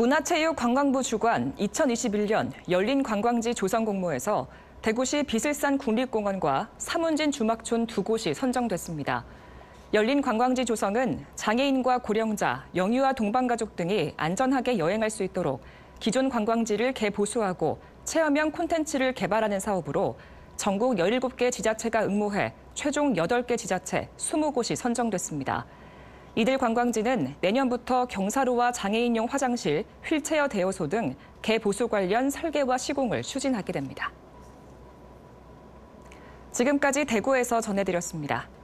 문화체육관광부 주관 2021년 열린관광지 조성 공모에서 대구시 비슬산 국립공원과 사문진 주막촌 두 곳이 선정됐습니다. 열린관광지 조성은 장애인과 고령자, 영유아 동반가족 등이 안전하게 여행할 수 있도록 기존 관광지를 개보수하고 체험형 콘텐츠를 개발하는 사업으로 전국 17개 지자체가 응모해 최종 8개 지자체 20곳이 선정됐습니다. 이들 관광지는 내년부터 경사로와 장애인용 화장실, 휠체어 대여소 등 개보수 관련 설계와 시공을 추진하게 됩니다. 지금까지 대구에서 전해드렸습니다.